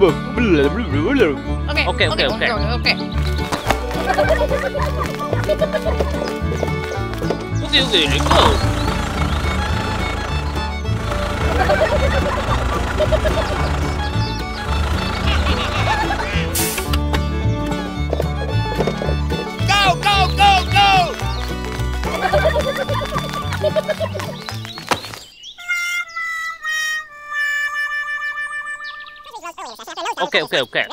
Okay, let's go. Go! Okay.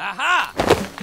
Aha! Okay.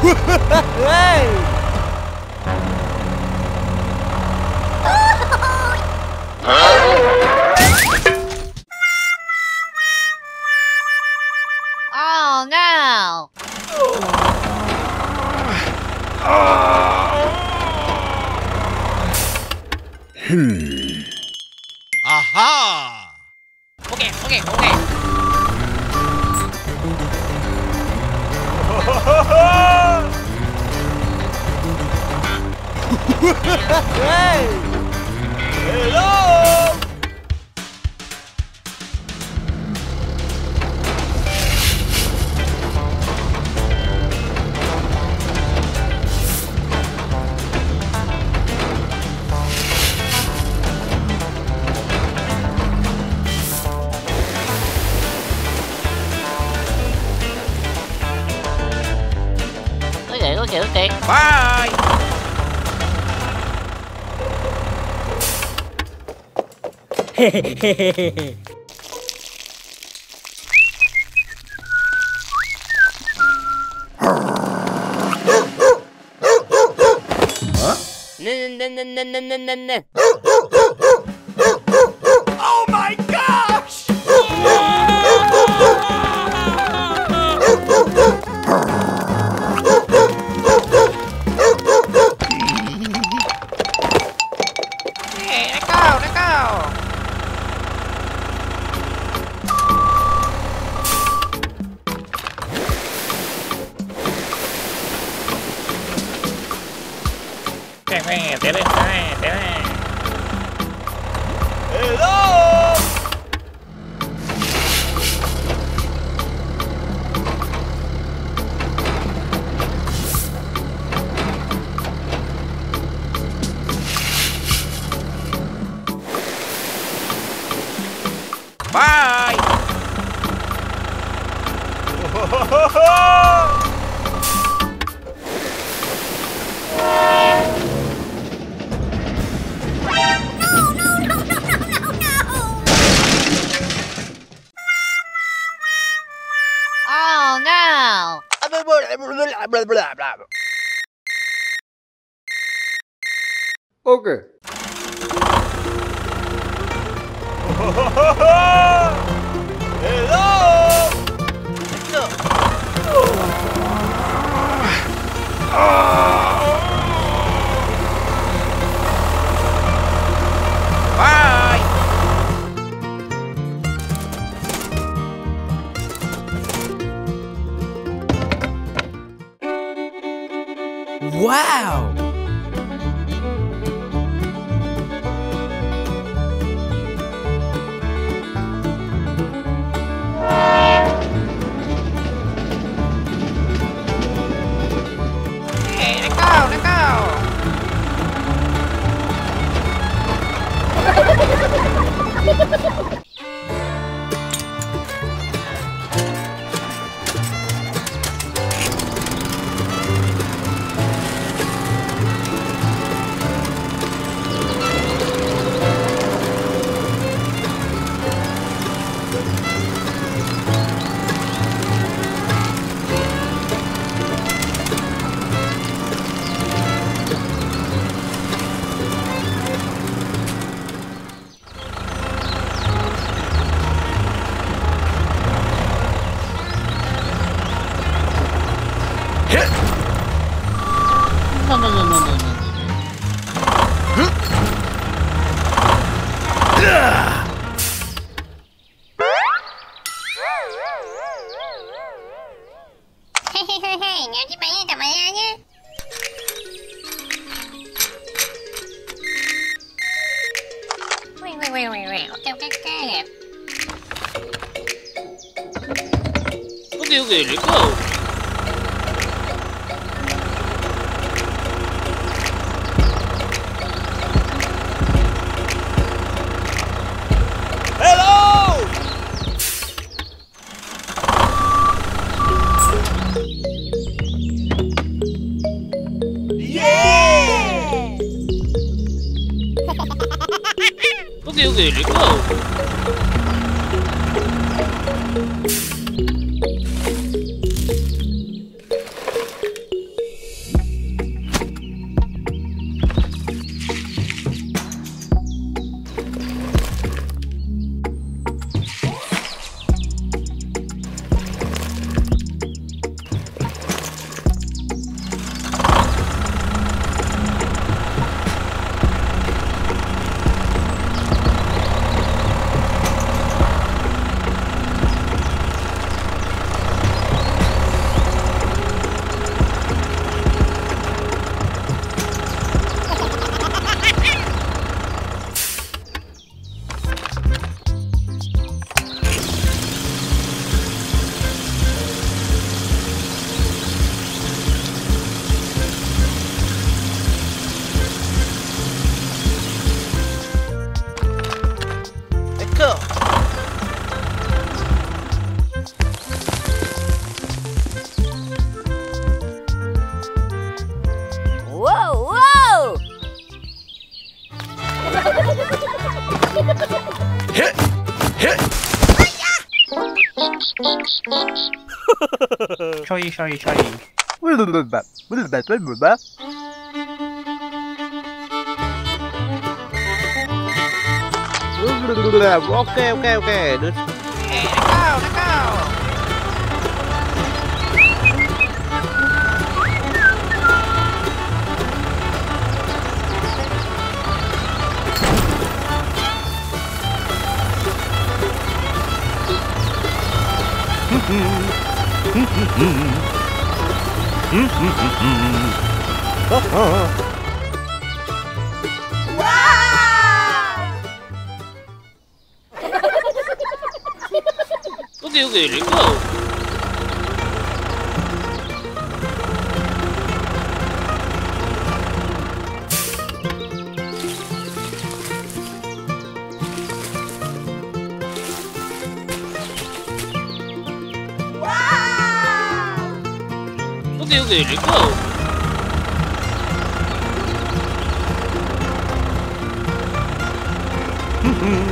Hehehehe. Huh? No. Oh my gosh! Hey, let go! Trying. Little bit. Okay. Let's go. Okay, let's go. Go.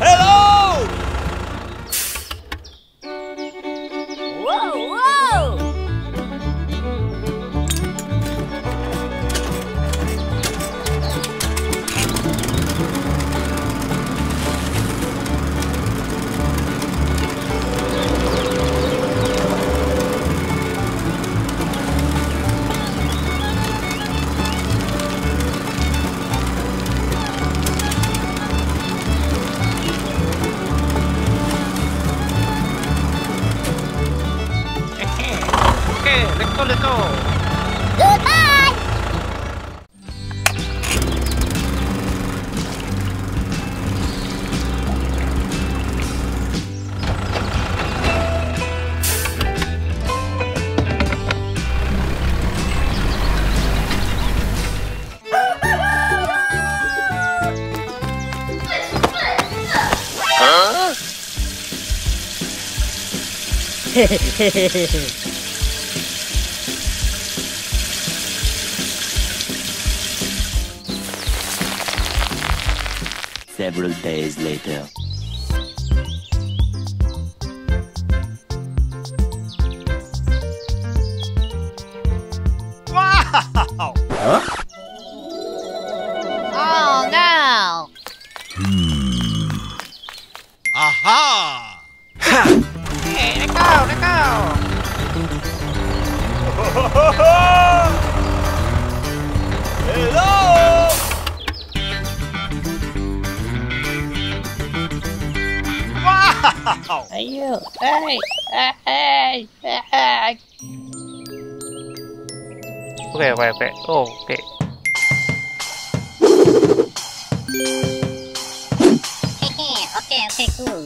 Hello! Whoa! Let's go. Goodbye. Huh? Several days later. Wow! Huh? Oh no! Aha! Ha! Hey, let go! Hello! Wow! Hey! Okay. Oh, okay. Okay, cool.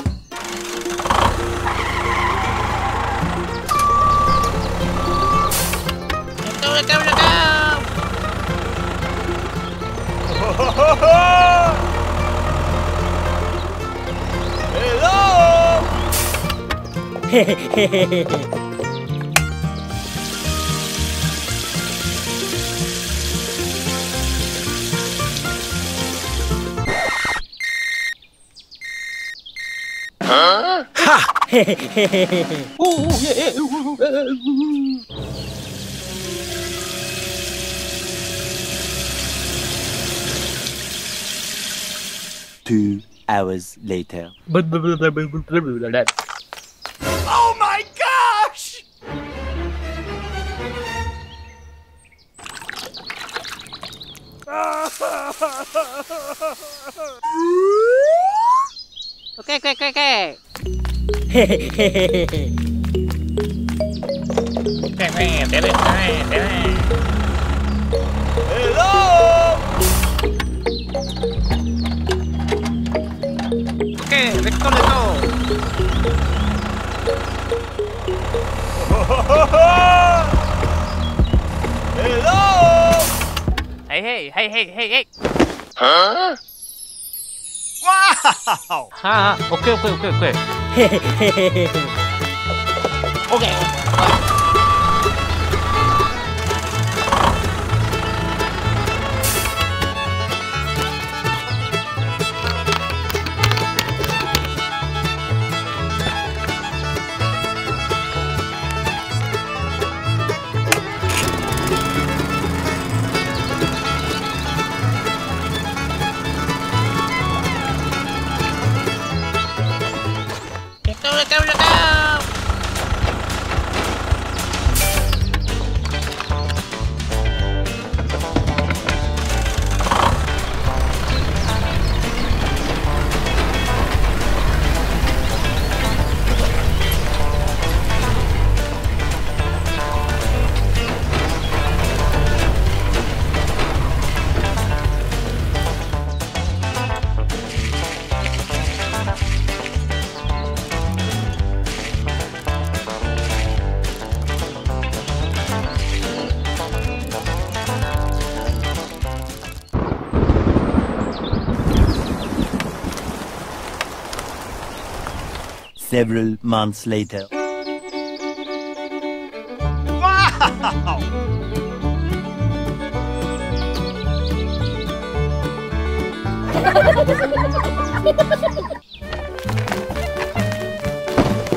Let's go! Hello! Huh? Ha! Oh, yeah. Two hours later. Oh my gosh! Okay. Hello! Okay, let's go. Hello! Hey. Huh? Wow! Okay. Okay. several months later. Wow!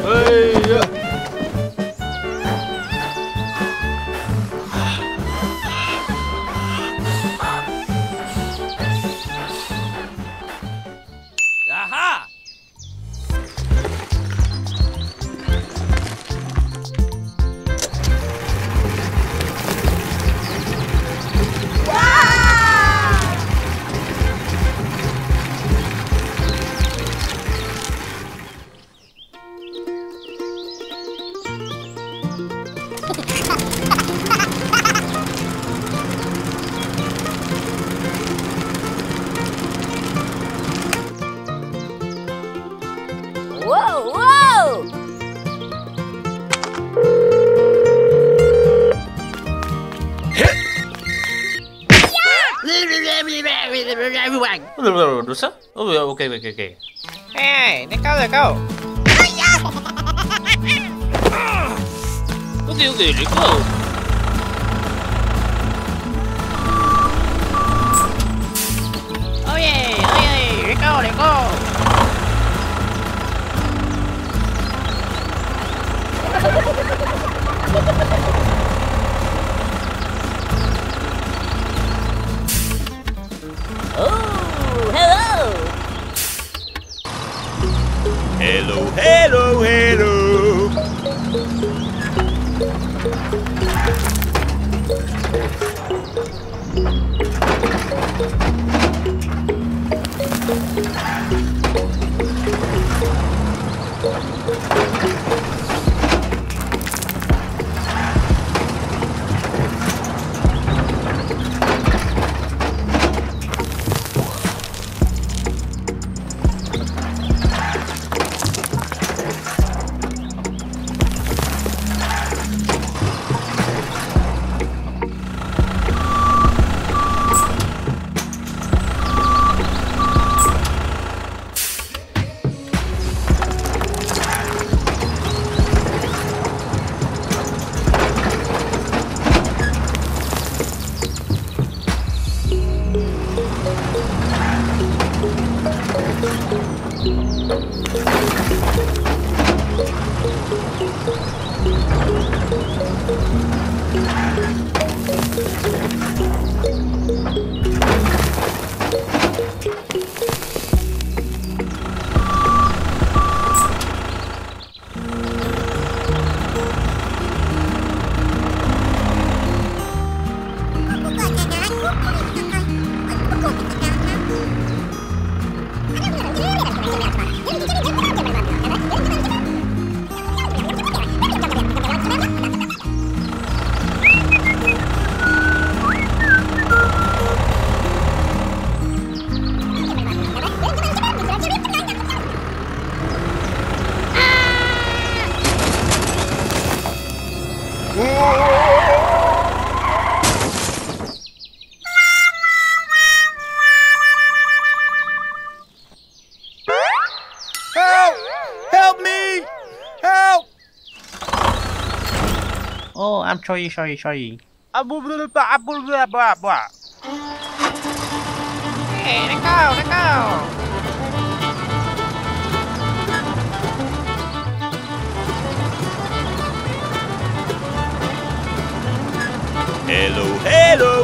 Hey! Okay. Hey, let go. Okay, let go. Oh yeah, let go. Oh, hello. Hello. I'm sorry. Hey, let go. Hello.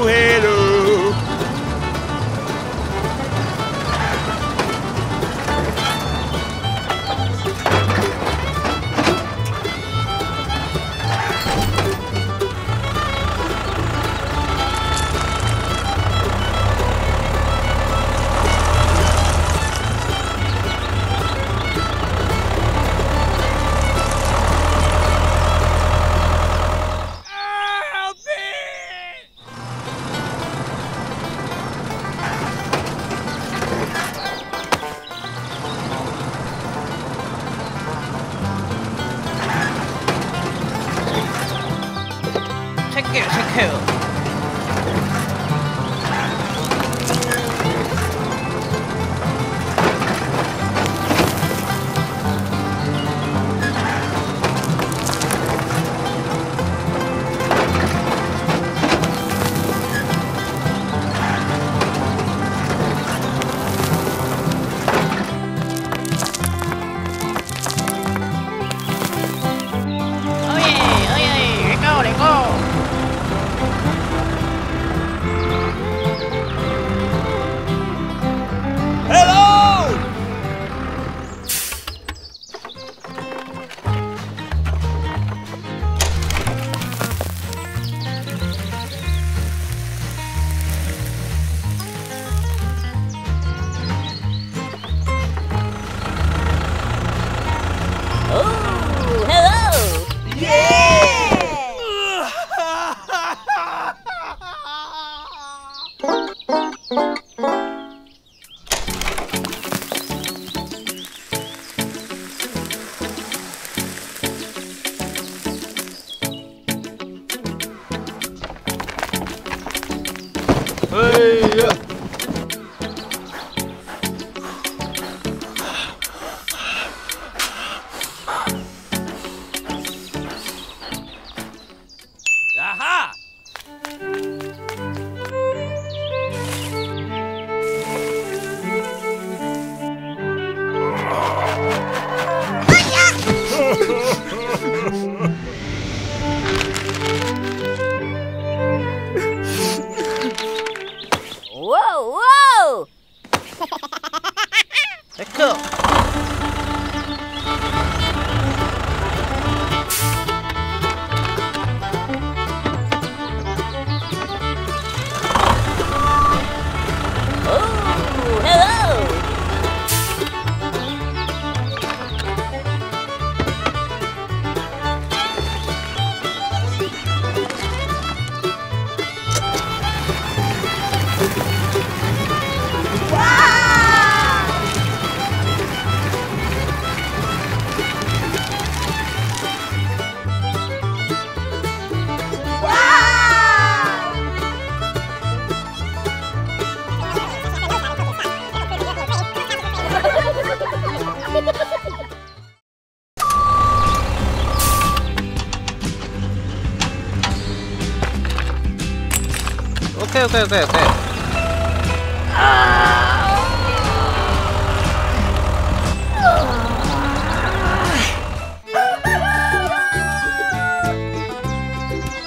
Okay.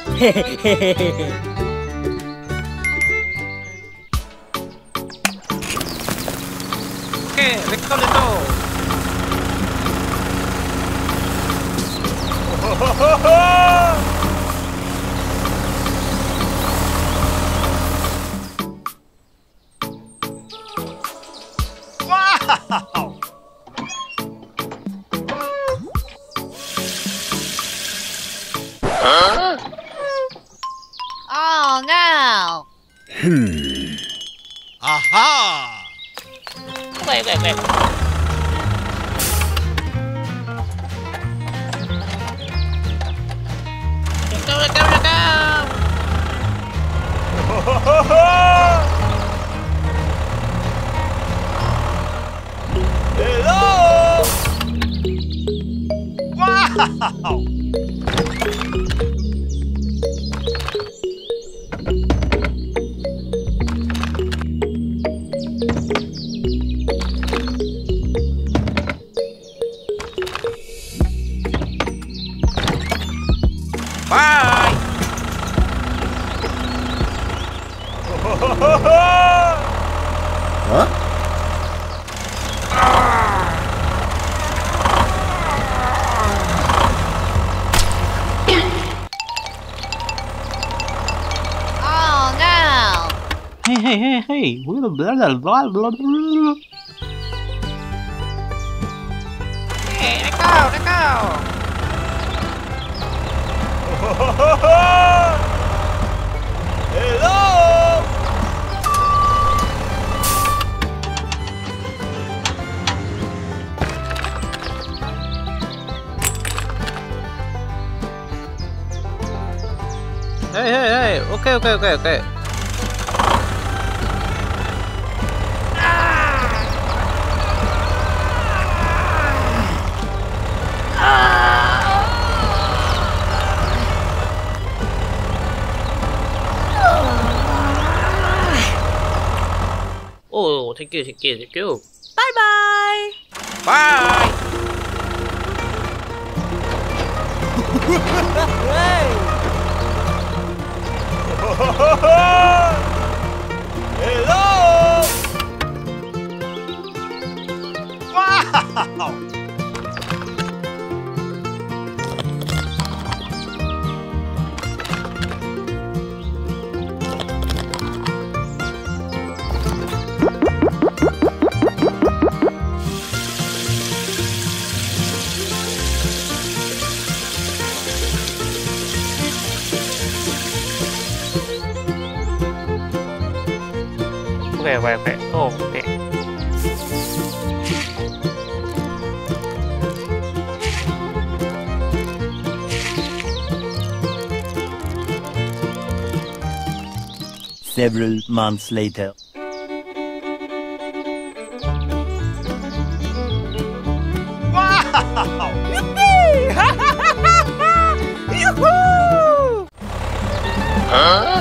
Hehehehe. Hey, blah blah blah blah blah. Hey, let go! Hello! Hey! Okay. Thank you. Bye. Hey. Hello. Wow. wait. Oh, wait. Several months later. Wow! Yippee! Ha ha ha ha ha! Yoo-hoo! Huh?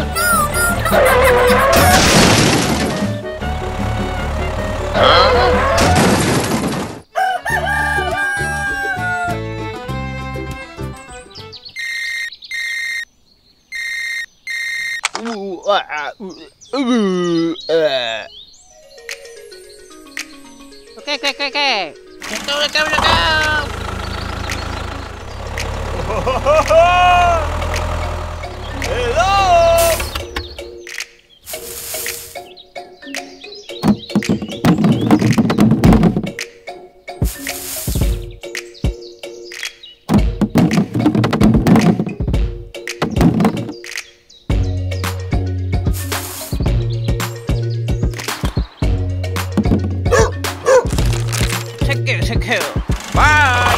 Okay. Let's go. Hello. Okay. Bye.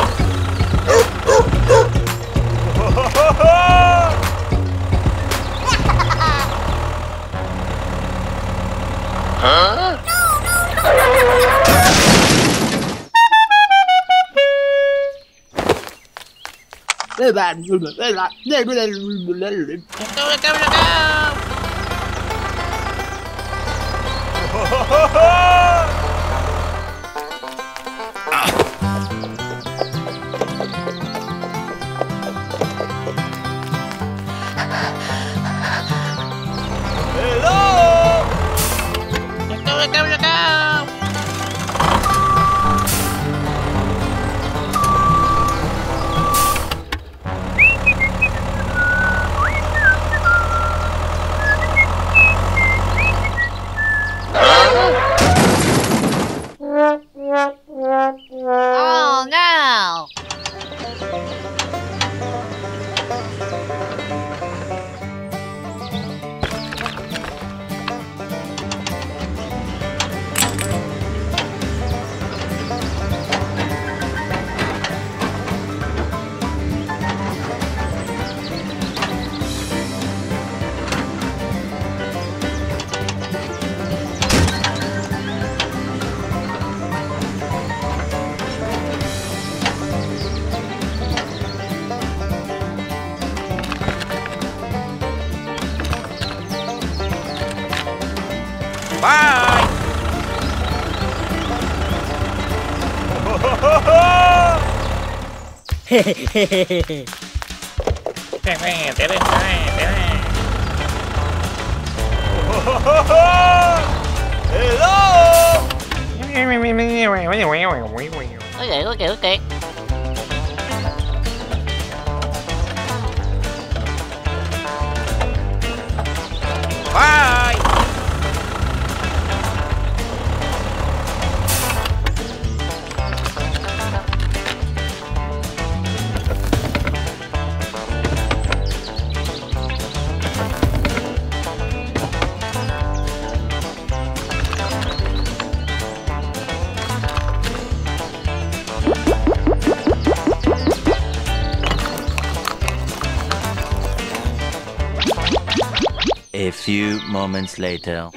A few moments later.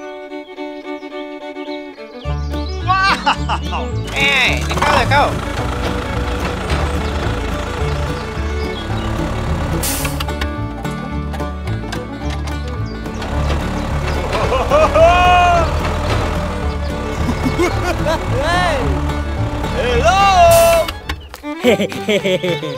Wow! Hey, let go! Hello! Hello! Okay,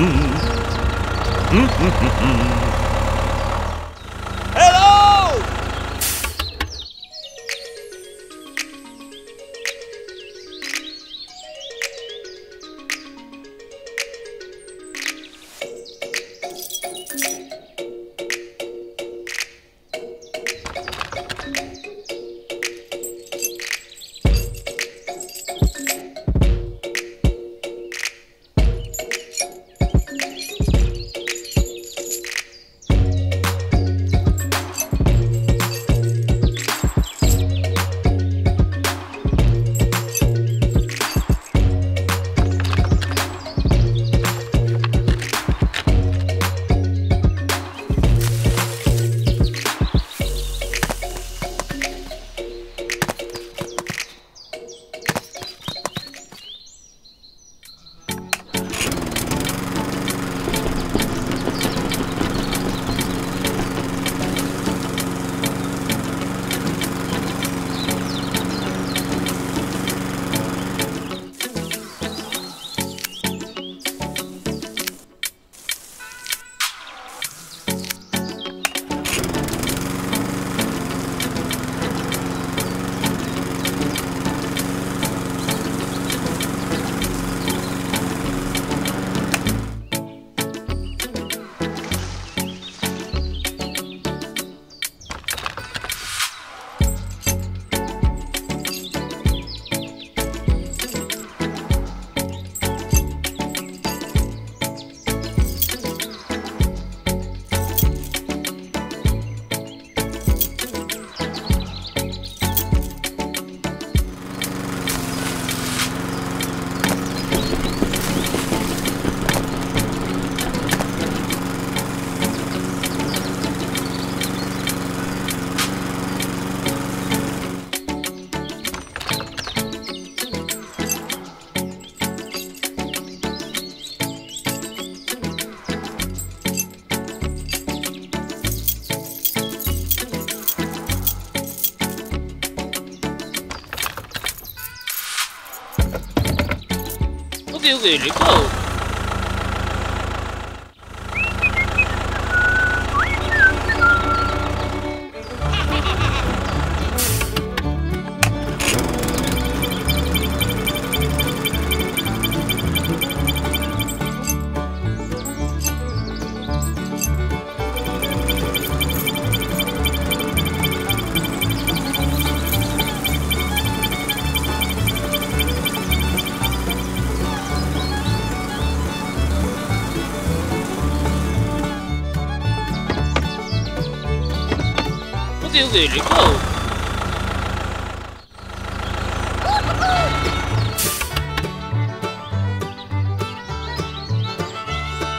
Hello! Okay, let's go. Okay, let's go.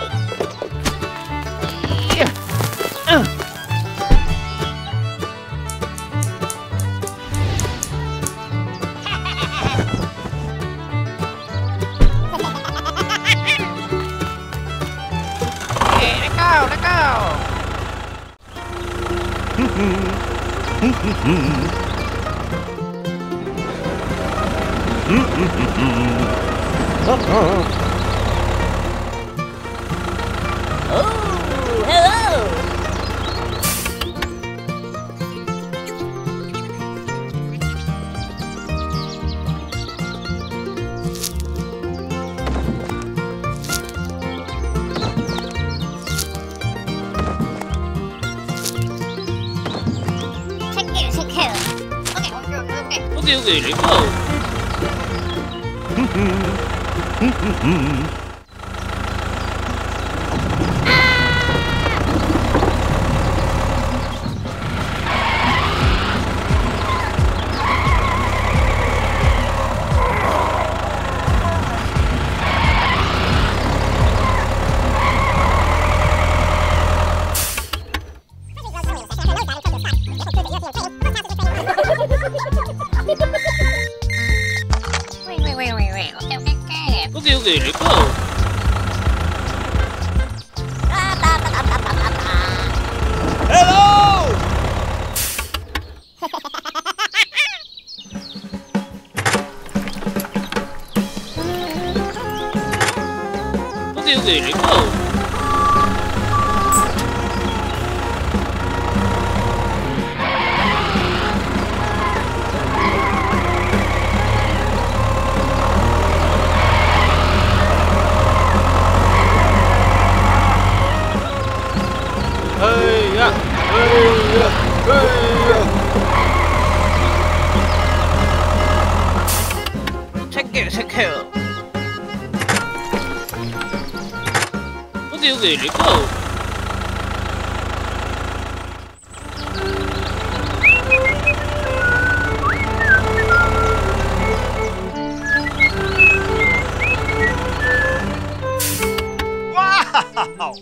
is really cool. Really cool. Wow! Really cool. Wow! Wow!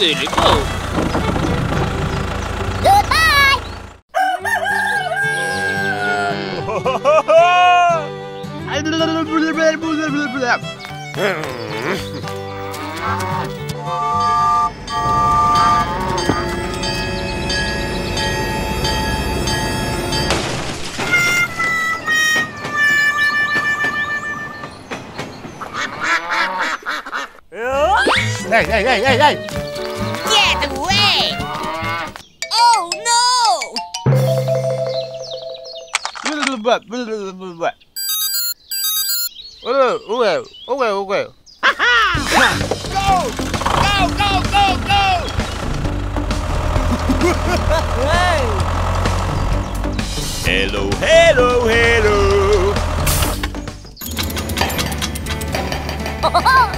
Really cool. Goodbye. Hey, hey, hey, hey, hey. What? What? Okay. Go! Go! Hello, hello, hello. Oh.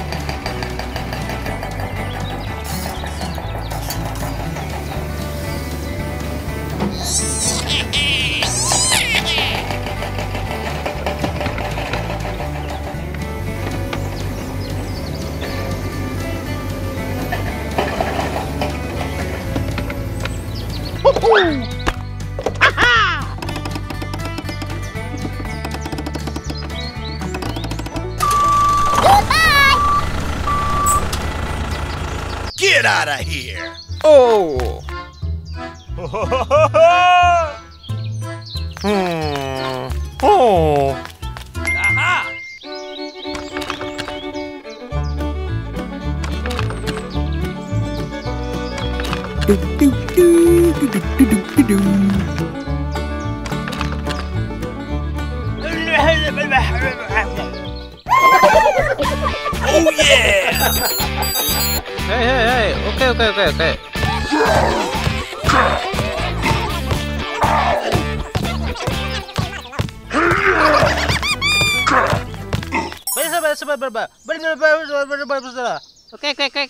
out of here! Oh! Oh! Aha! Oh yeah! Hey, hey, hey! Okay, okay, okay, okay. Okay, okay, okay, okay. Okay, okay, okay.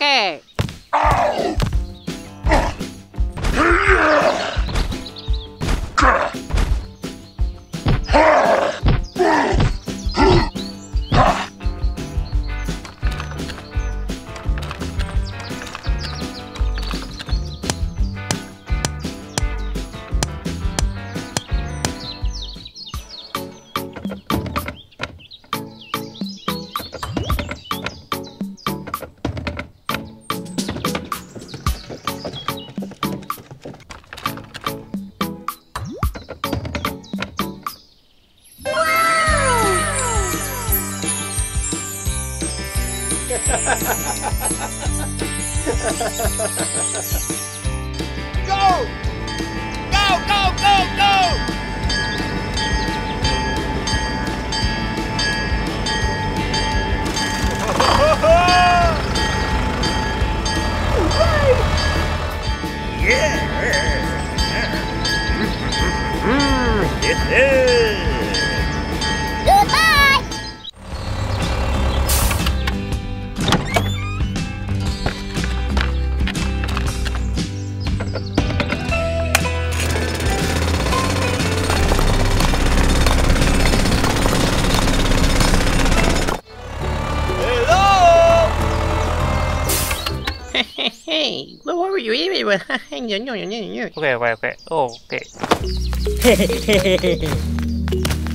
Oh, okay.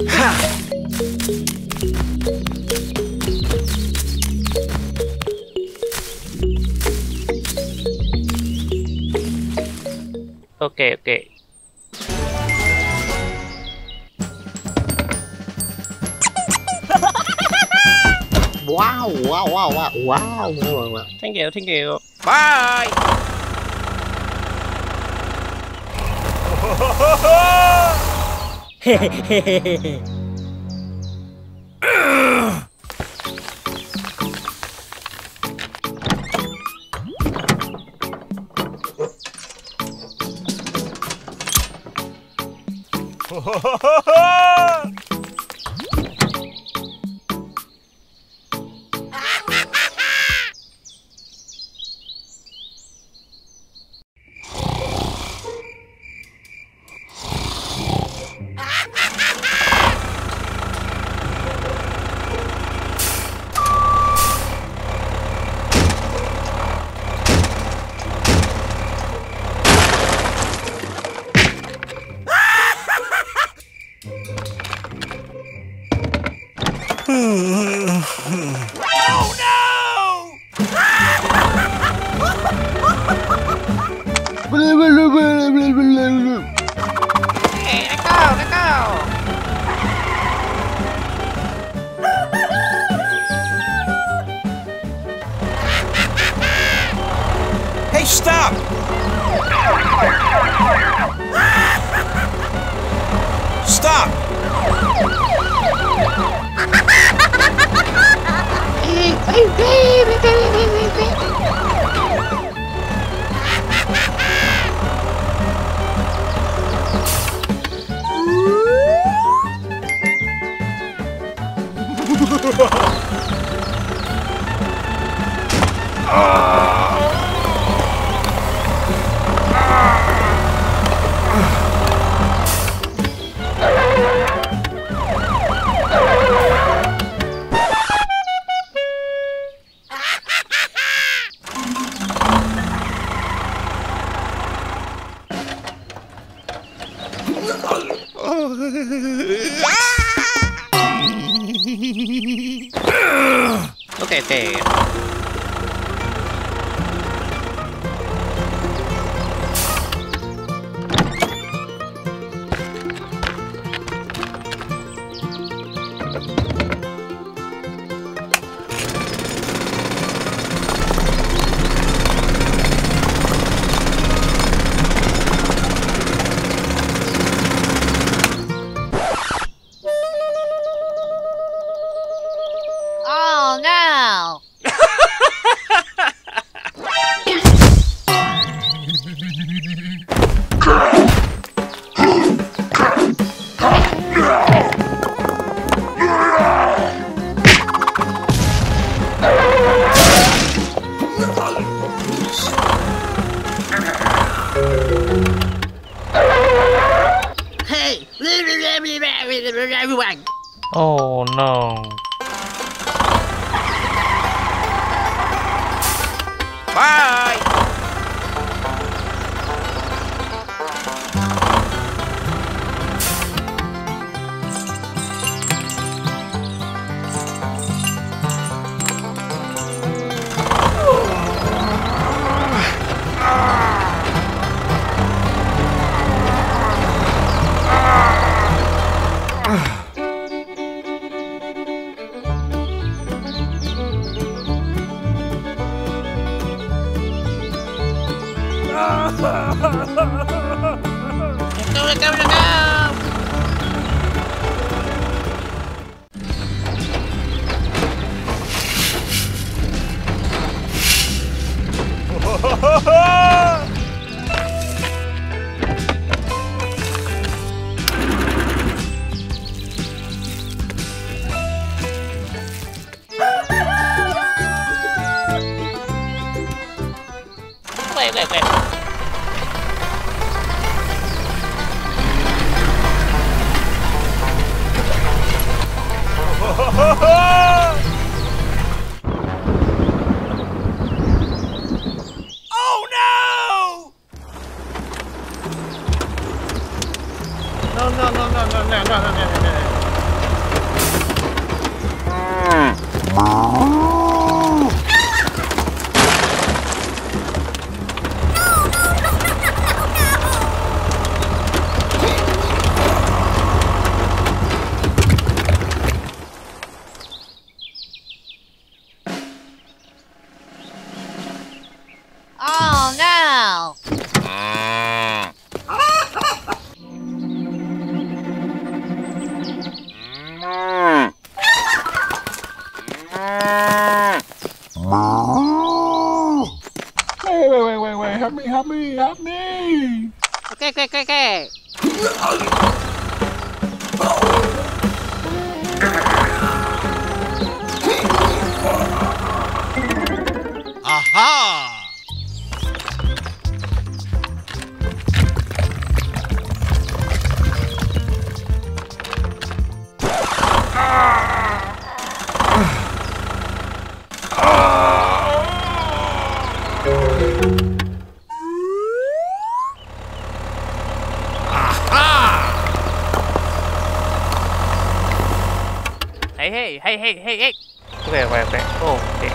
Ha! Okay, okay. Wow, wow, wow, wow, wow, wow, wow. Thank you, thank you. Bye! Hehehehe. Okay, okay. Oh no. Bye. Hey! Wait. Oh, okay.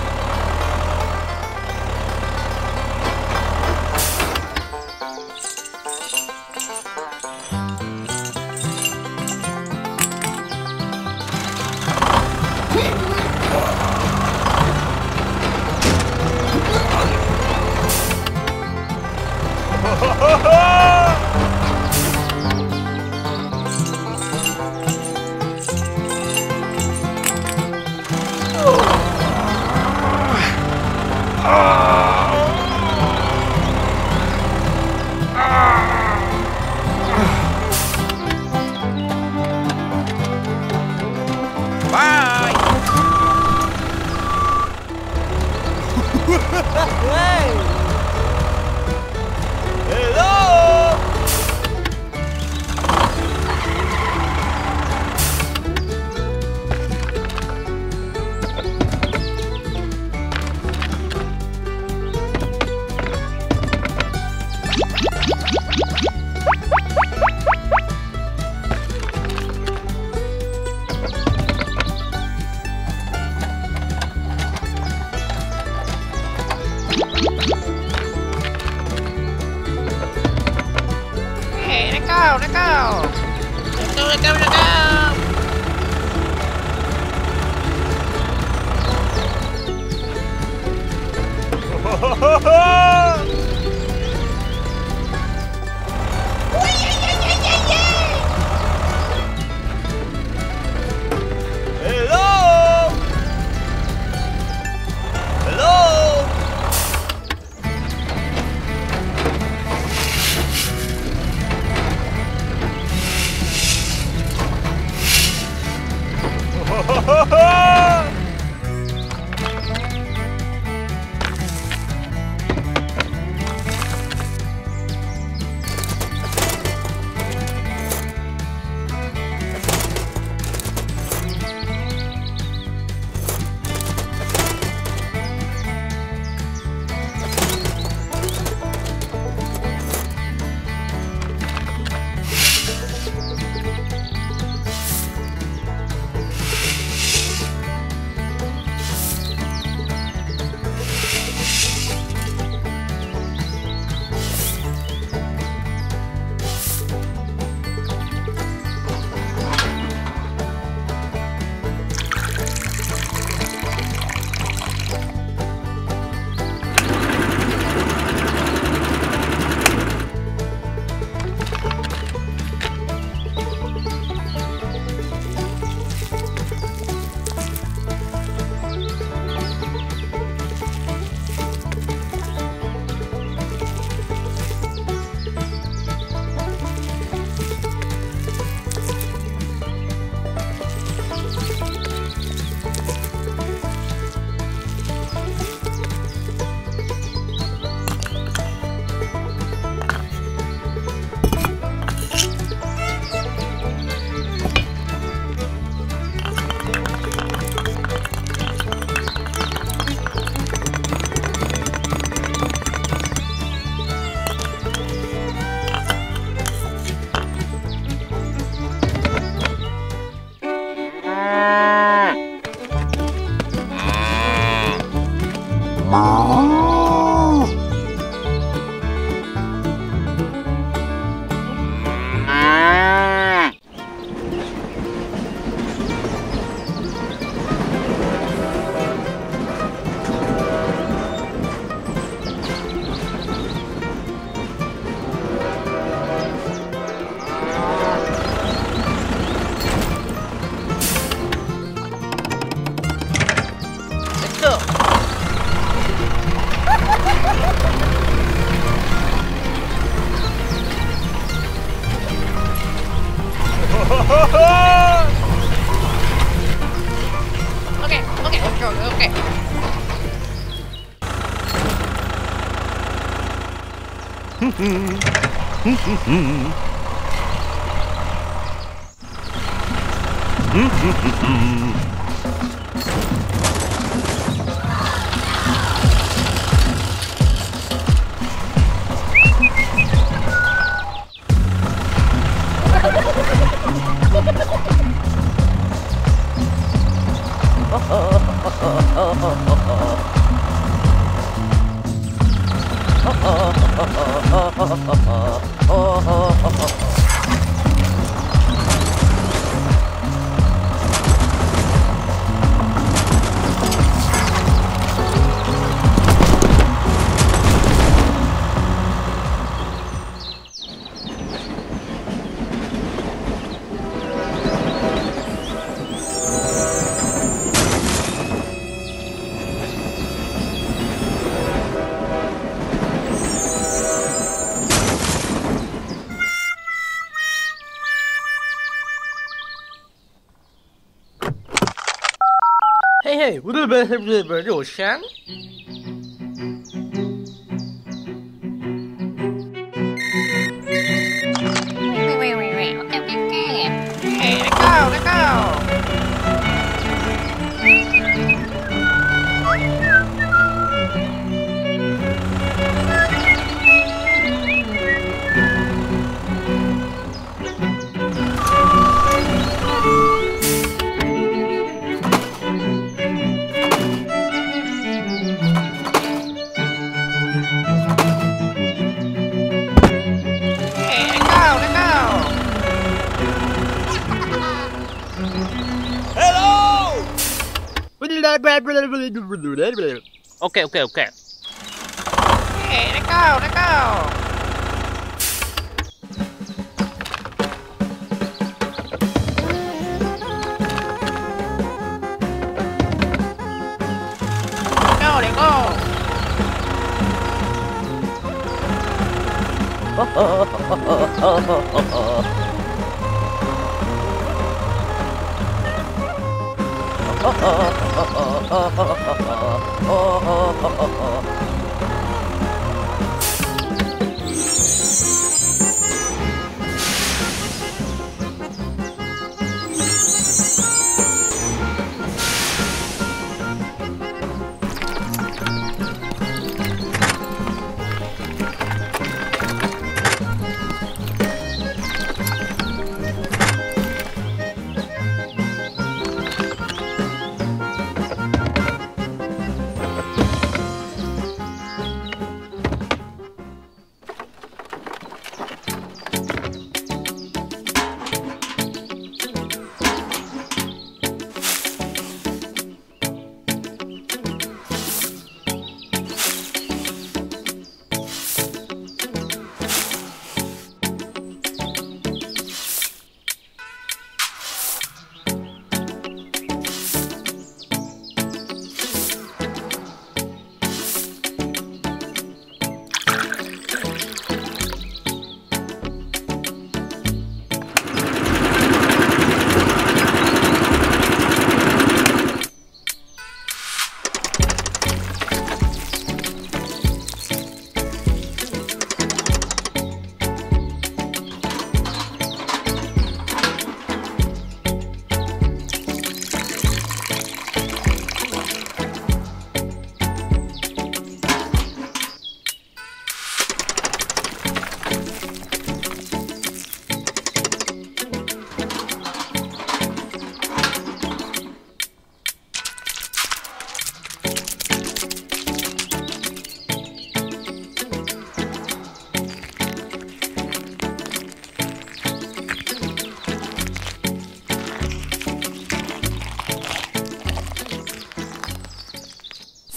Hey, what about the ocean? Hey, let go! Okay. Hey, let go!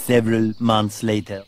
Several months later.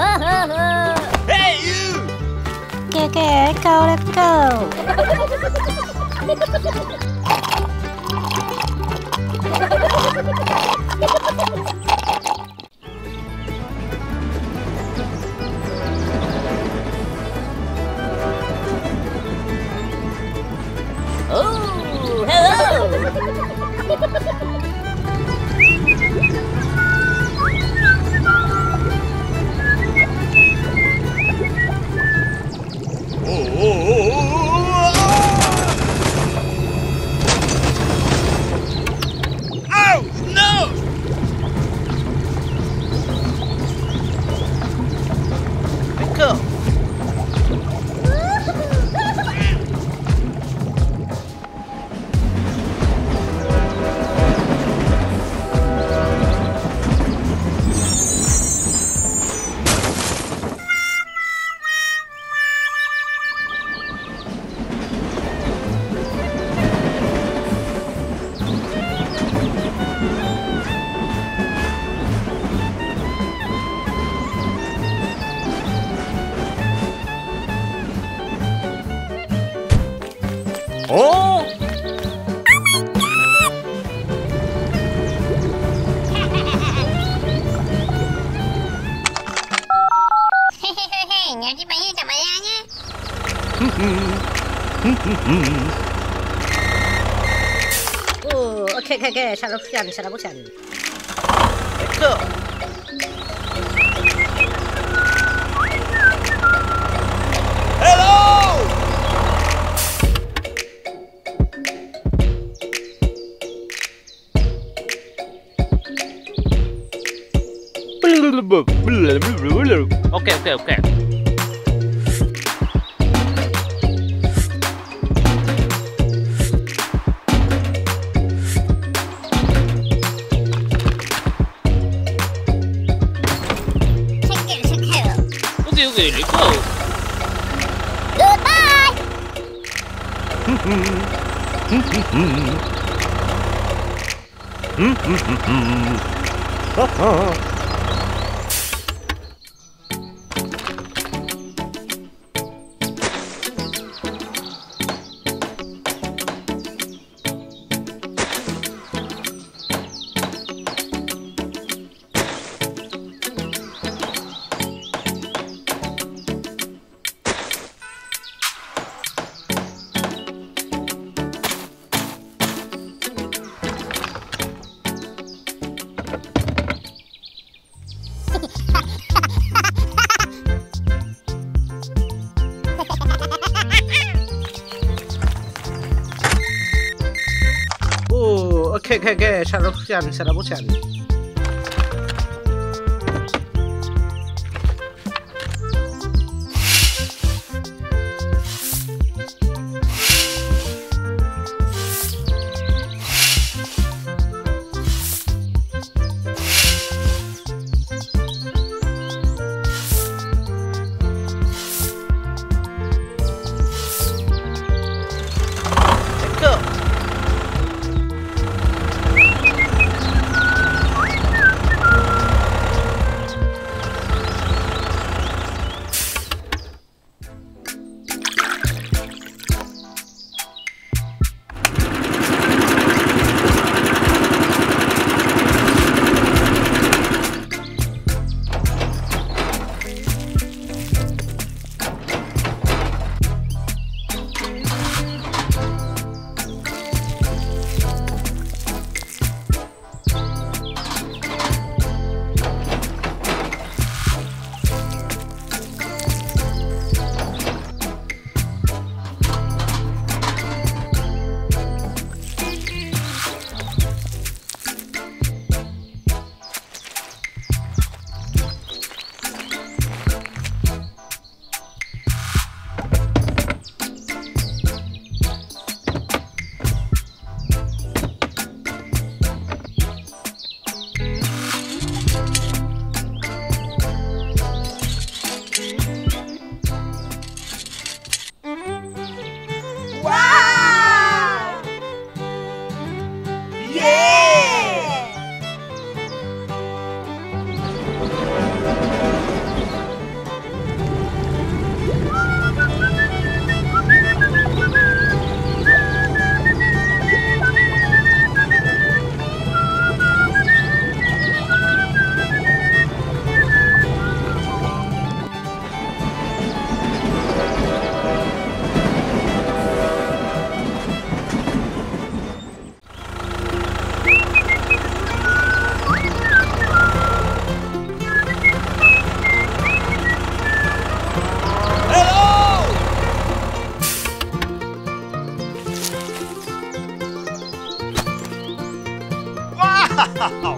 Hey you! Okay, let's go! Oh, hello! Oh! Oh, okay, shall I Let's go! Okay. Okay, let's go. Goodbye. Okay, shall I Okay. Okay,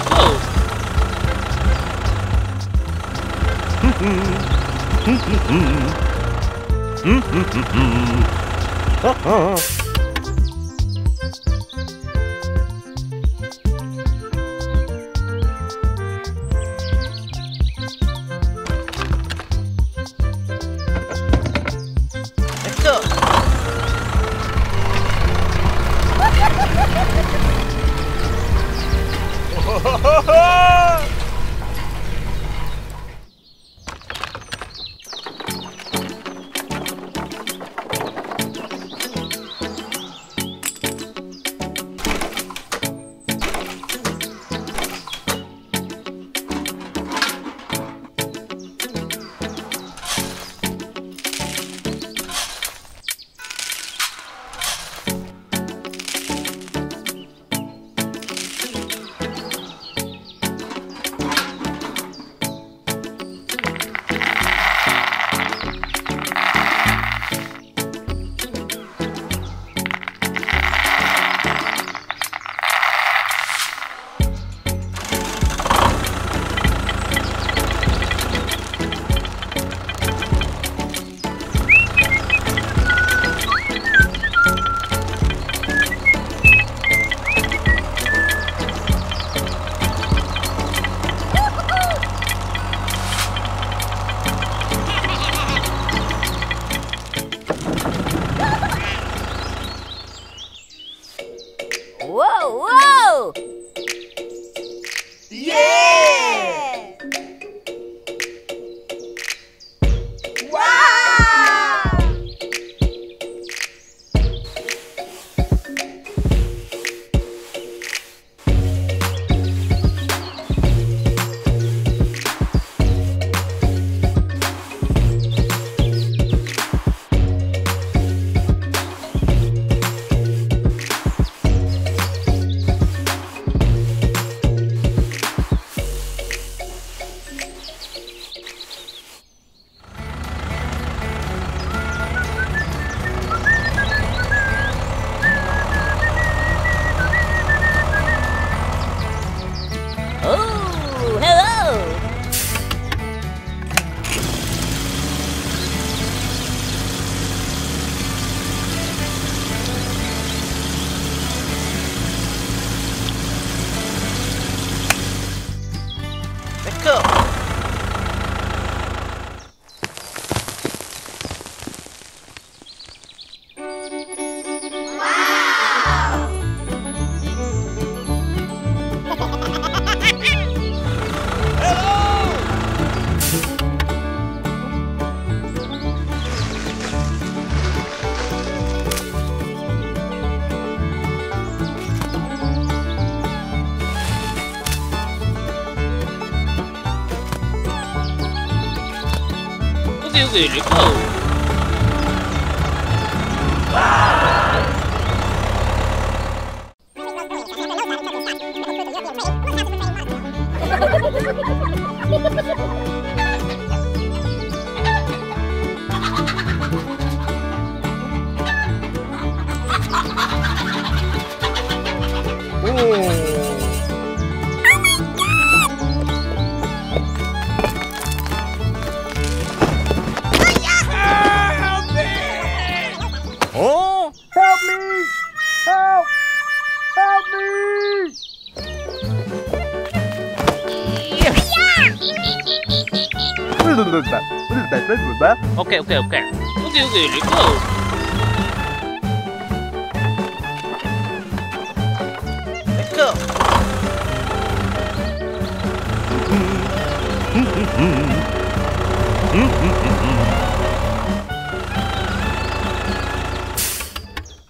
go.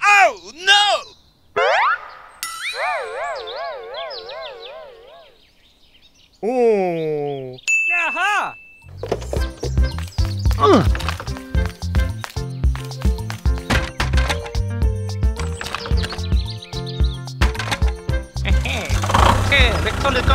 Oh, no! Solid goal.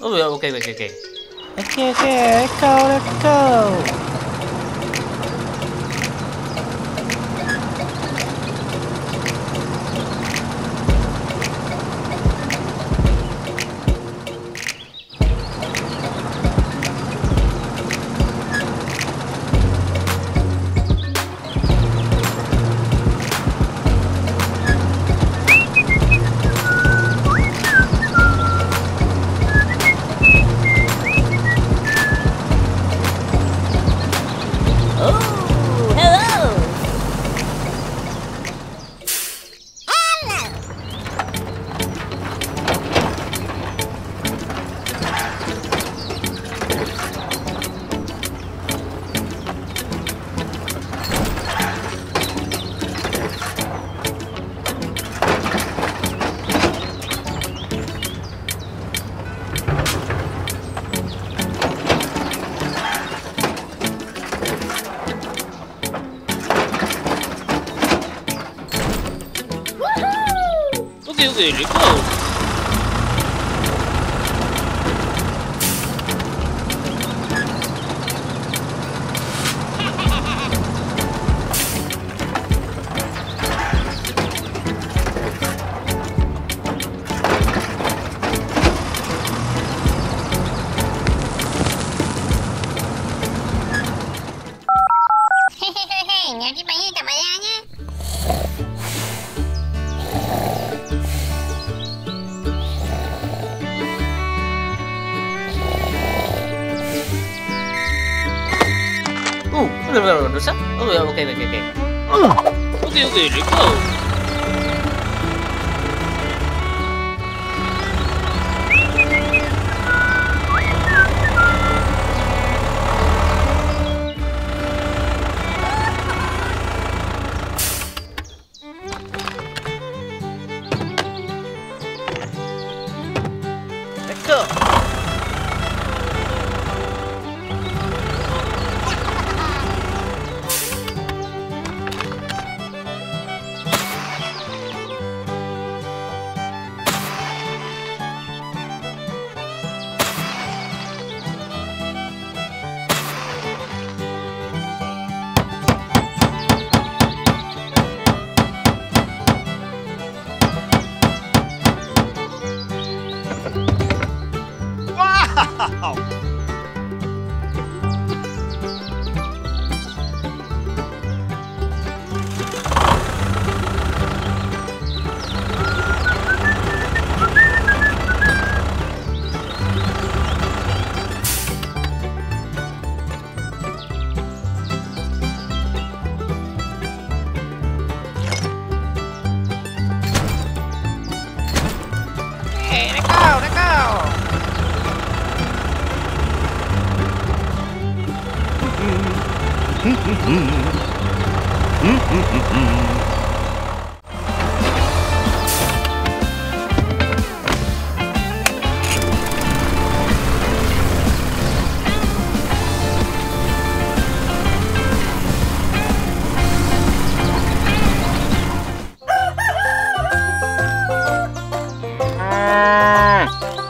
Oh, okay. Okay, let's go. There you go. Okay. Okay, let's go.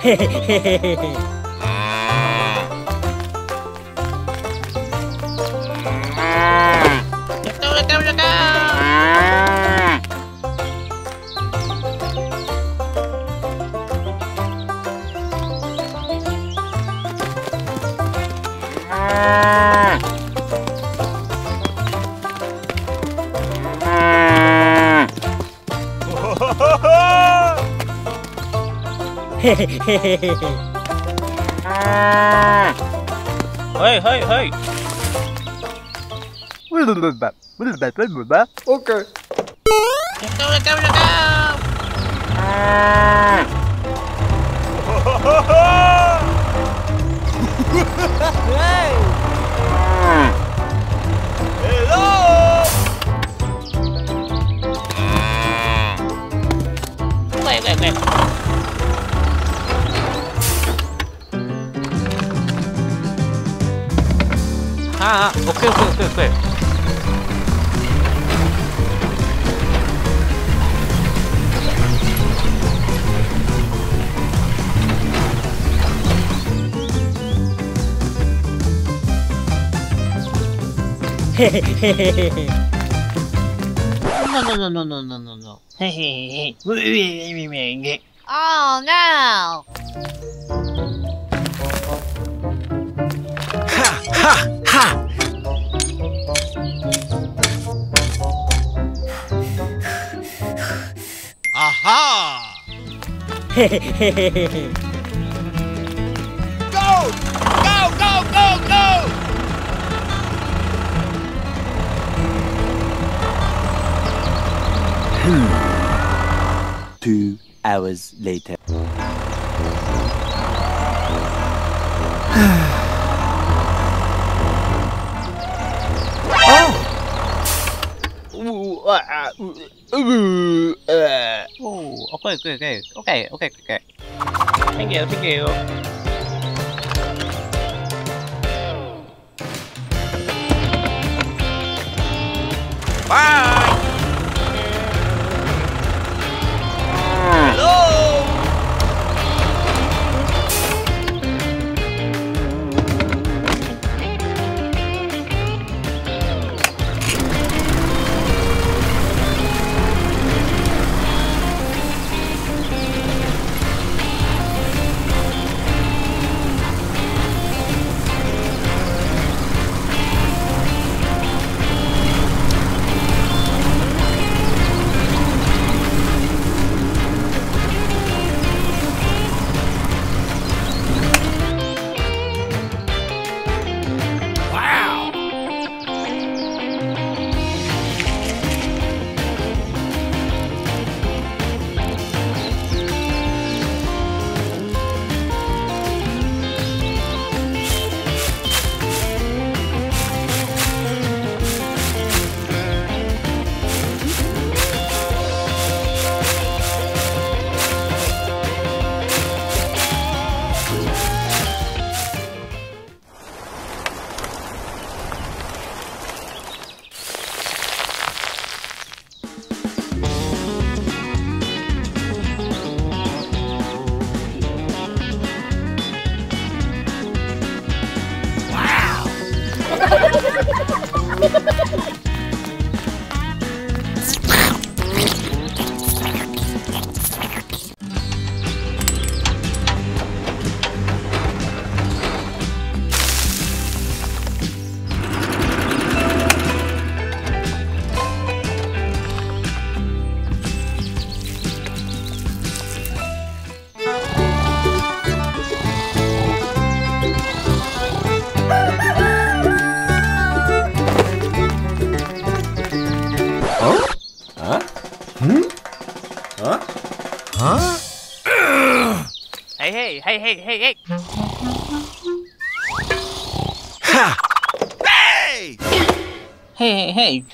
Hehehehe. Hey! What is that? Okay. Go! Hello! 아, 오케이, 오케이, 오케이, 오케이. 헤헤헤헤헤. No. 헤헤헤헤. 왜. Oh no! Ha ha ha! Aha! Hehehehe! Go! Go! Go! Go! Go! Two hours later. Oh, okay. Thank you. Bye. Hey! Ha! Hey! Hey!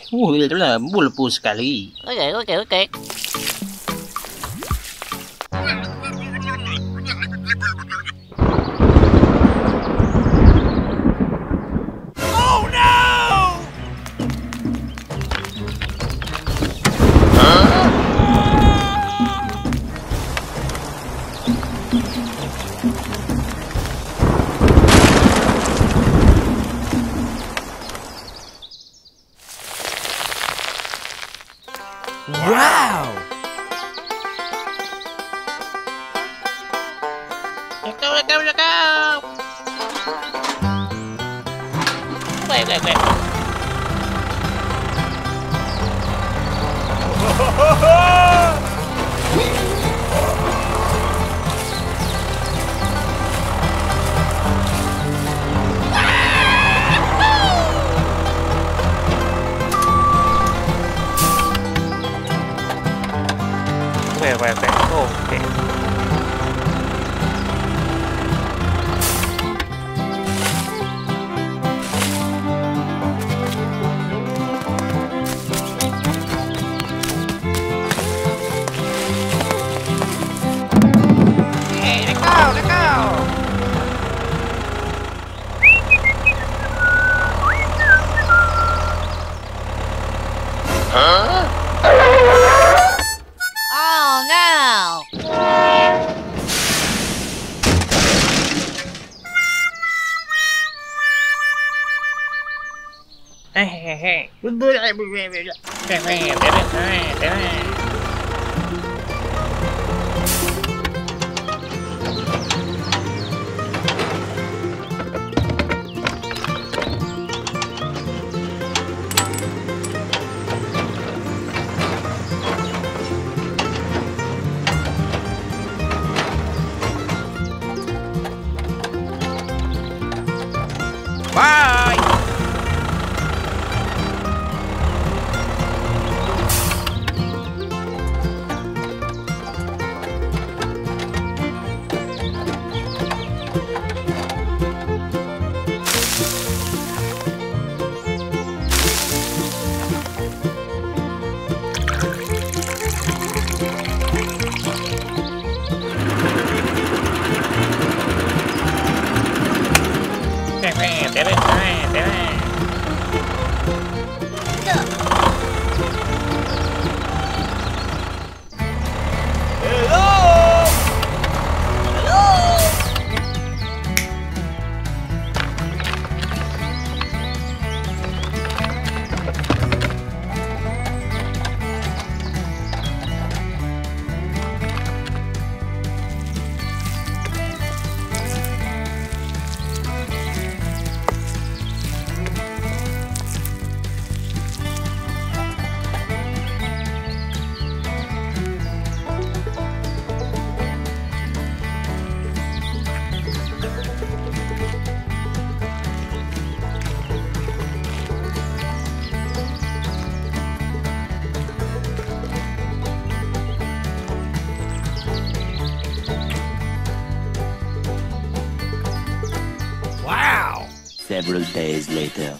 Mulpu sekali. Okay. Several days later.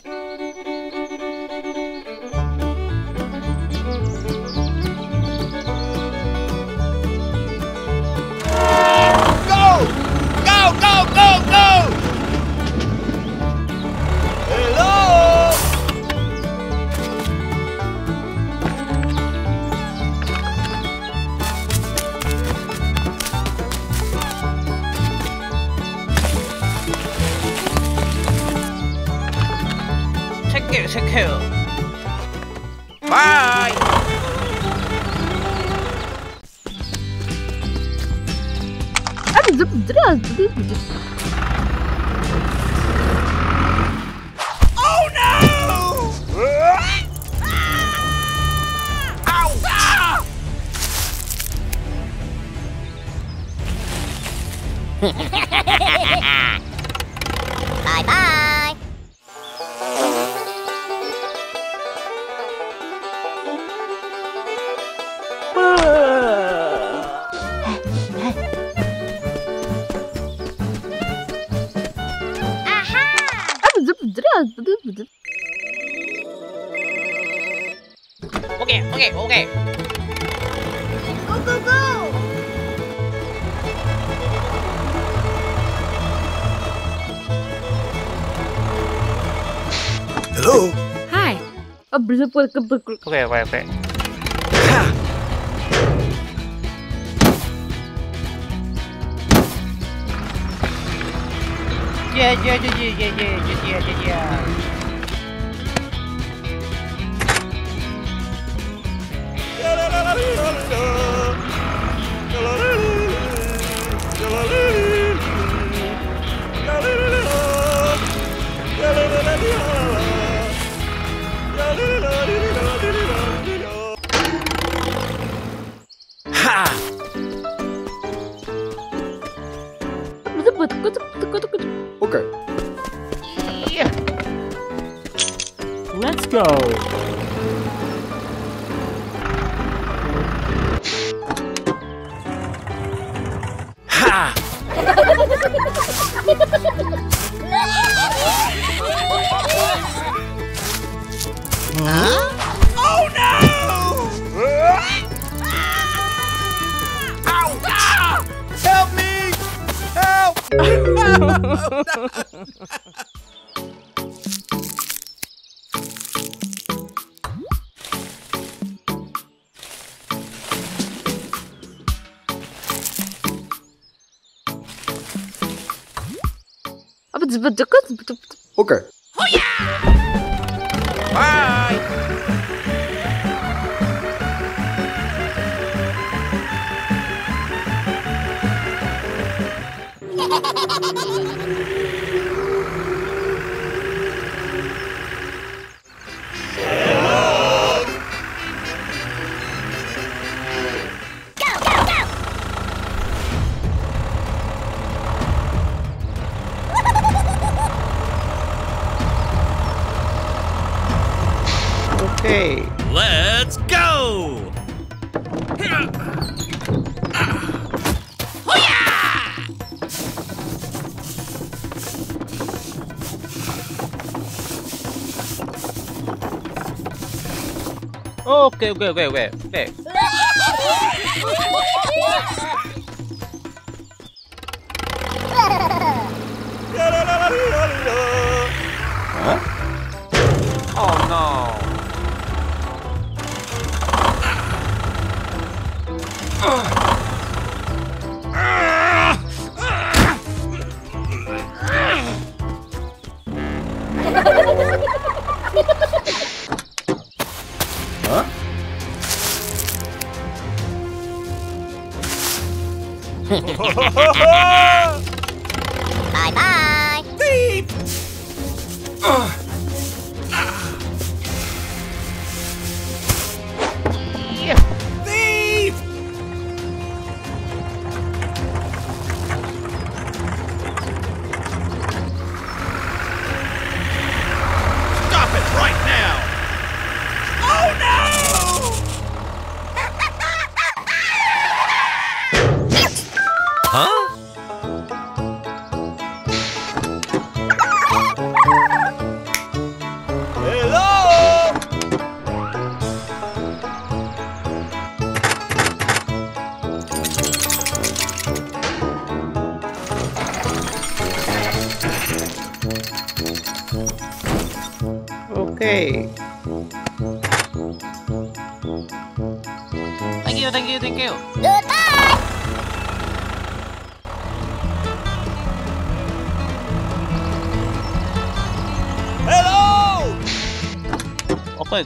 Okay, wait, wait. Yeah. Okay. Oh yeah! Okay. Let's go! Okay. Huh? Oh no. Huh? Bye-bye. Beep. Okay. Thank you. Goodbye. Hello. Okay.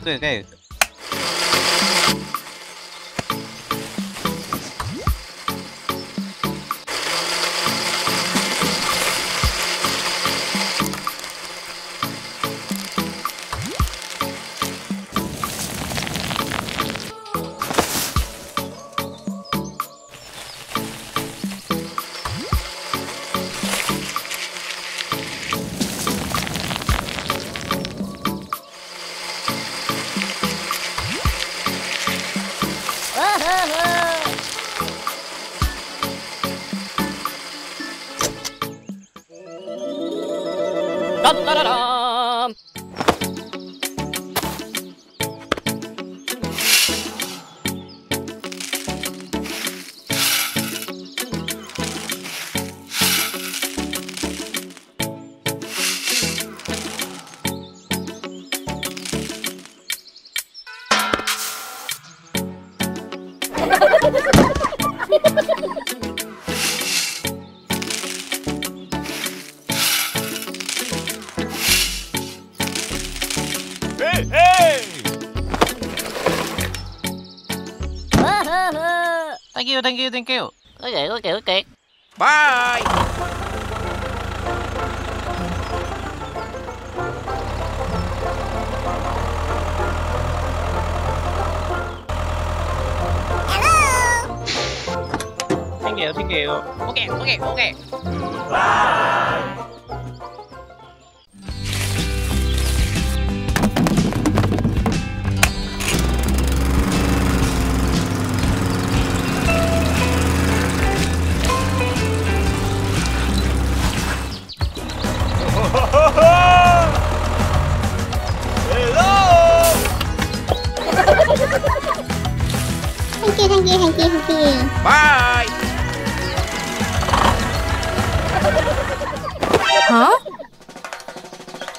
Thank you. Okay. Bye. Hello. Thank you. Okay. Bye. Thank you. Bye.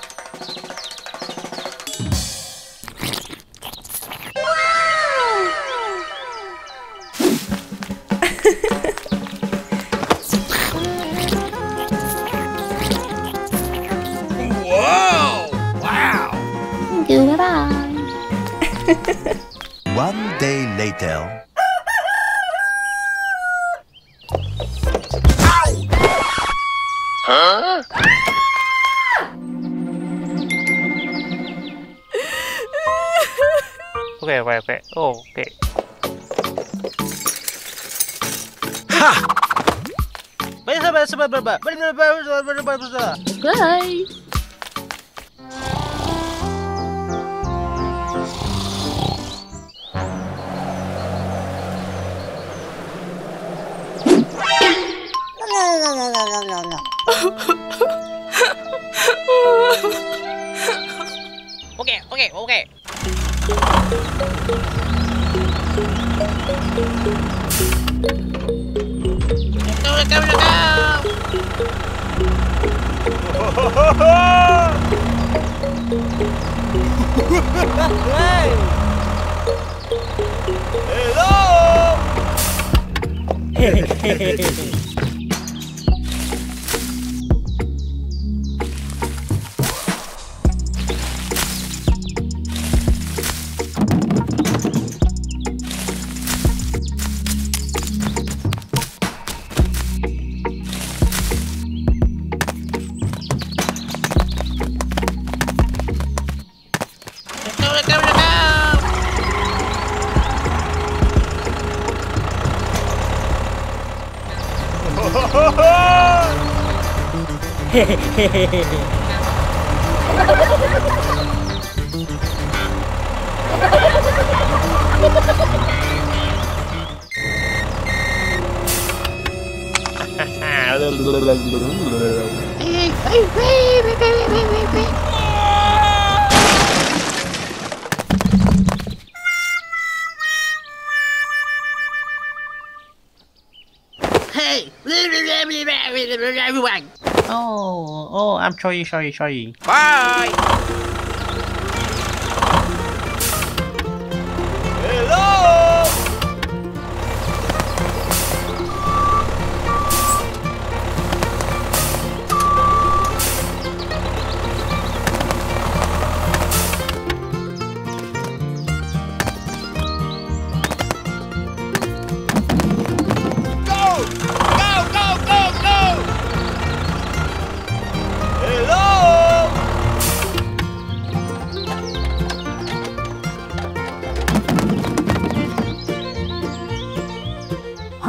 Huh? Wow. Thank you. Bye. 1 day later. Huh? Okay. Oh, okay. Ha! Bye. Okay. Hello! Hey, everyone! Oh, I'm sorry. Bye!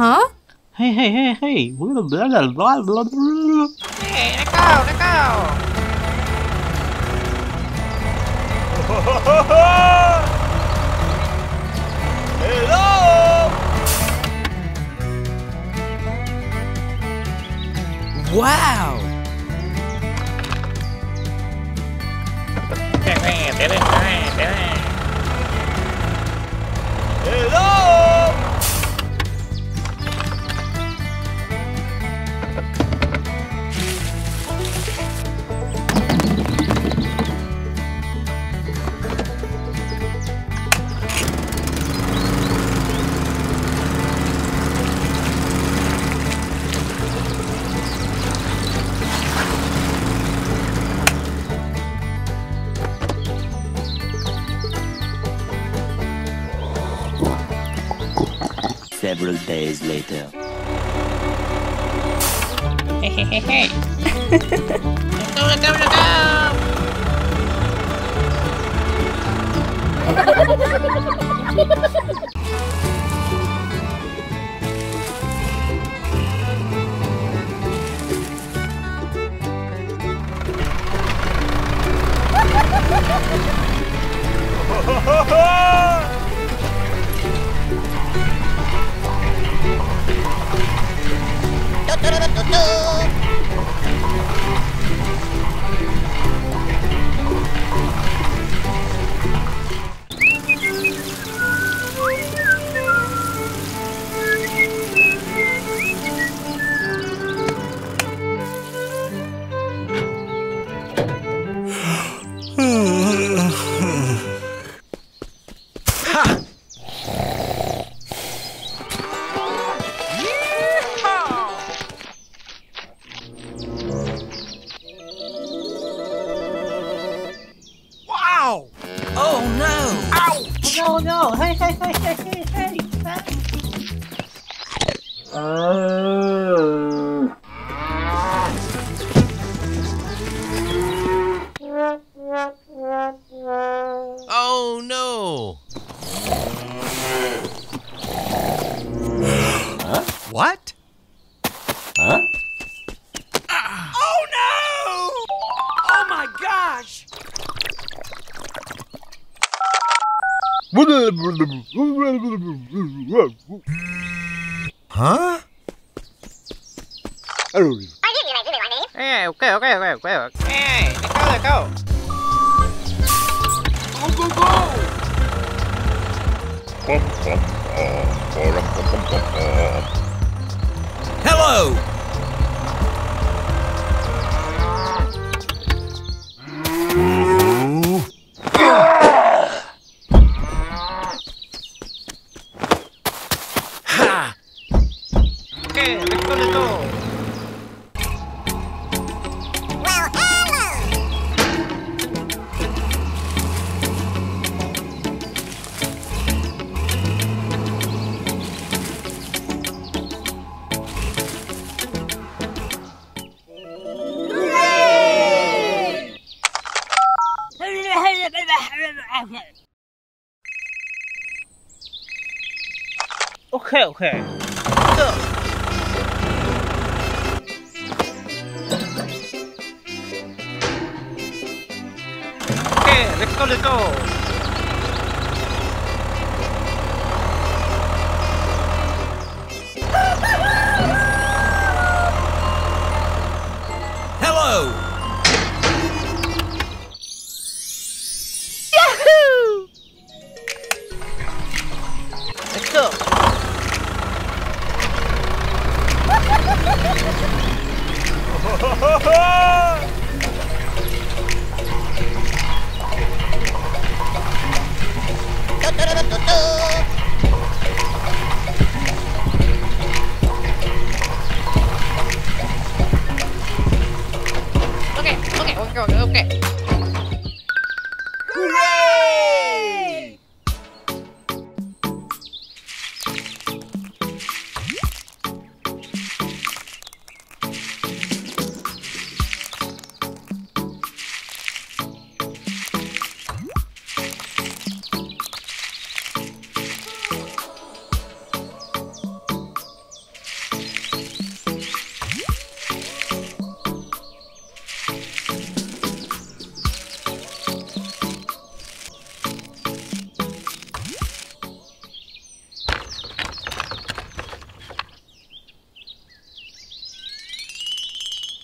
Huh? Hey, blah, blah, blah. Hey, let go! Hello! Wow! Hello! Several days later. Hey. Go. Huh? Okay. Hey, let go. Okay. So. Let's go. Hello. Yahoo! Let's go. Okay. Hooray!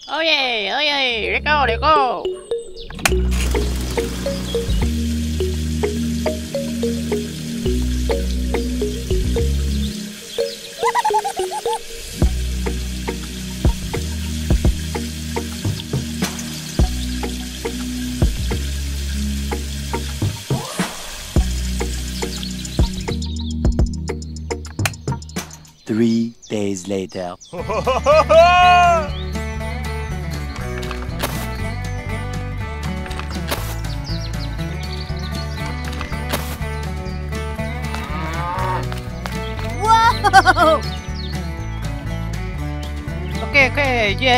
Oh yay! Let's go! Later. Whoa! Okay, yeah. Hey! Okay!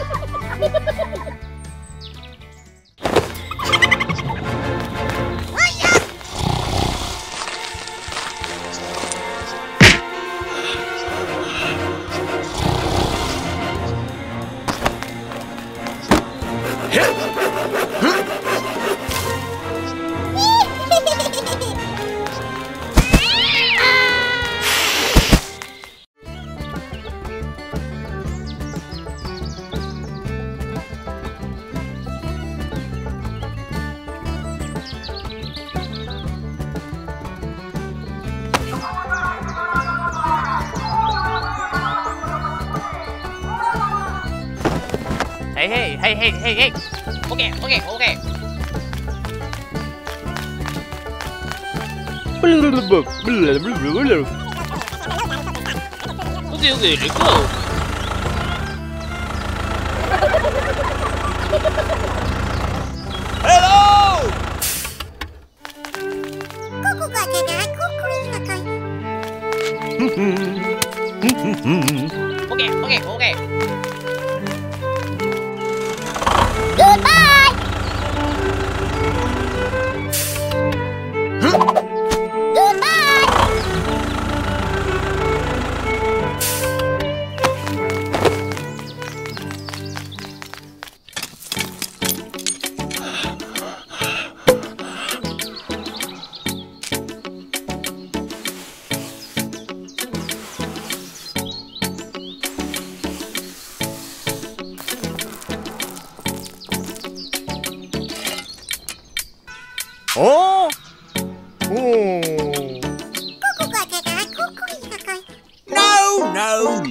Okay! Goodbye! Huh? Goodbye!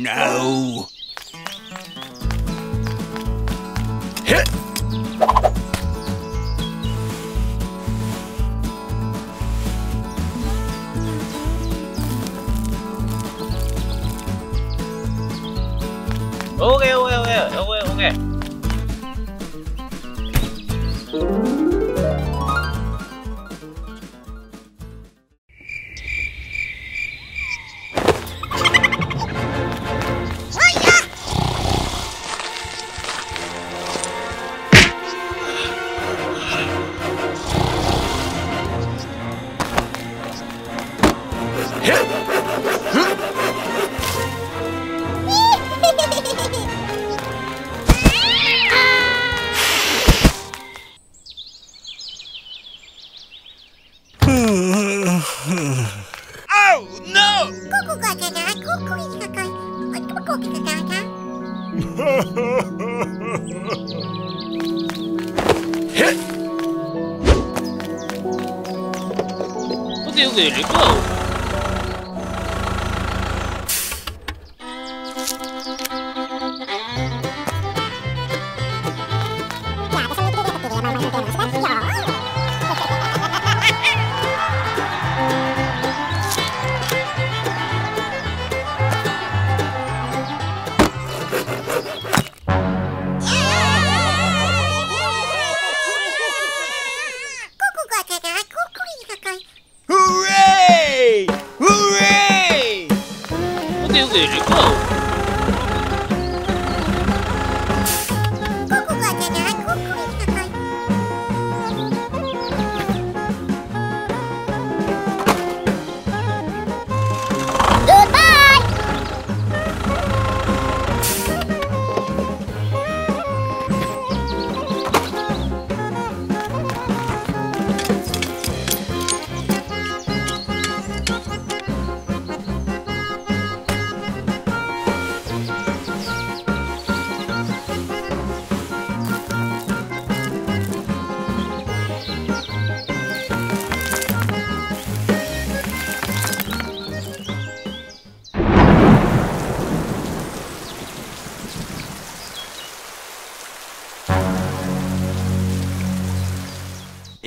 No! Hit! Okay. Oh no! Tiêu gì đấy cậu?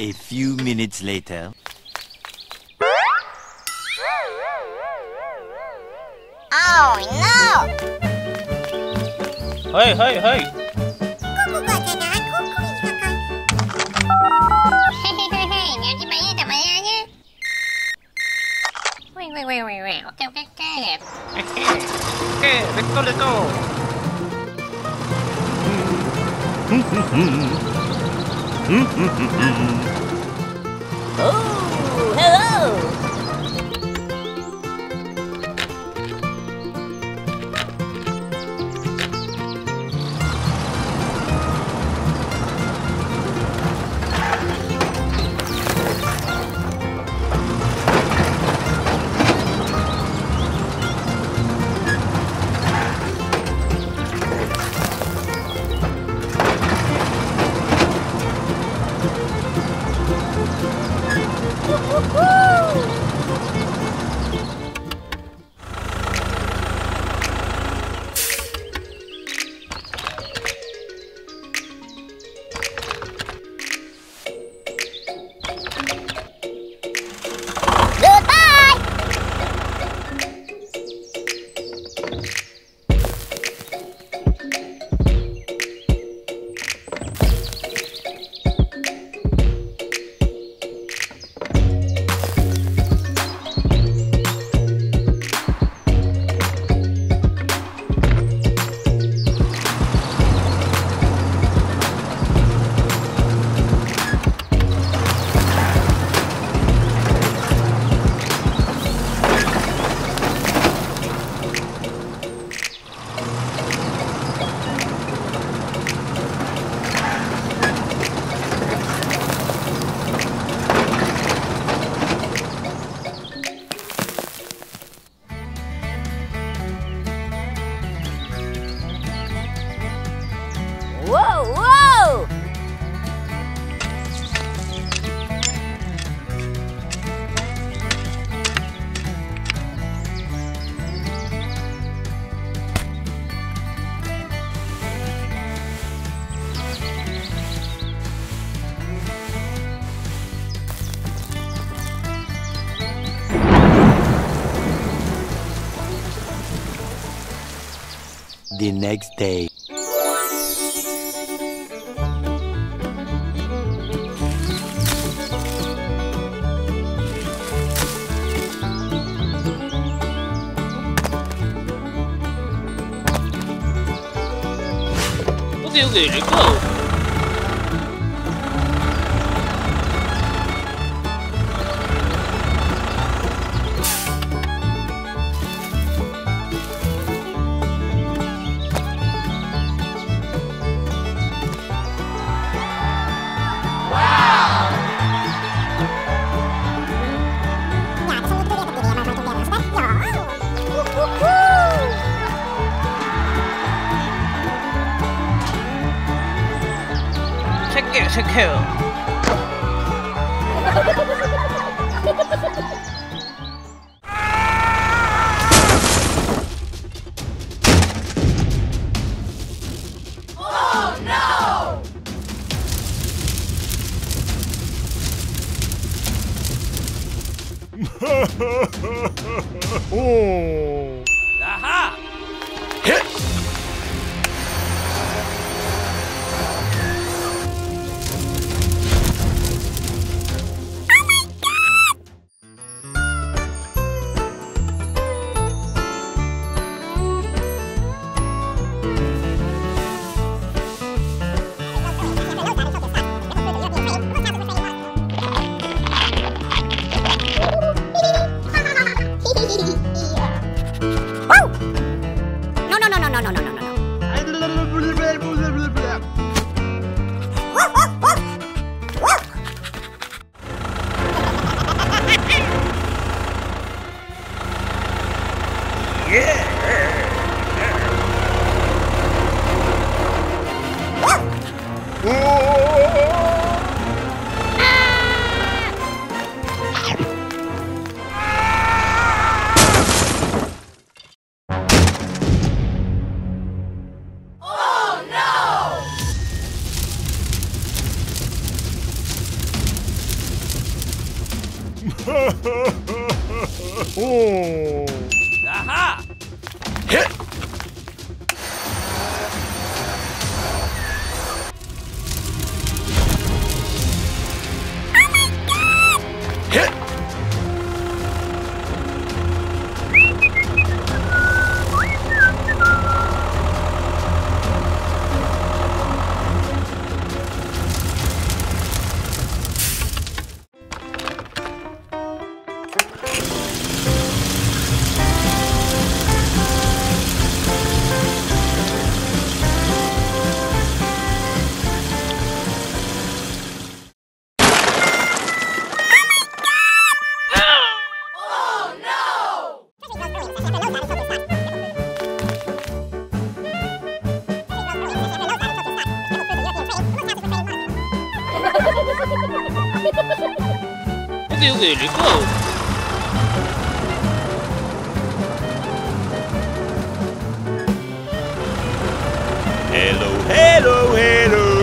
A few minutes later. Oh no! Hey, hey, hey! Wait. Okay. Okay, let's go. Oh, hello! The next day. What Taku. Oh. Aha! Hit! Oh my God! Oh. Aha! Hit! Really cool. Hello, hello, hello.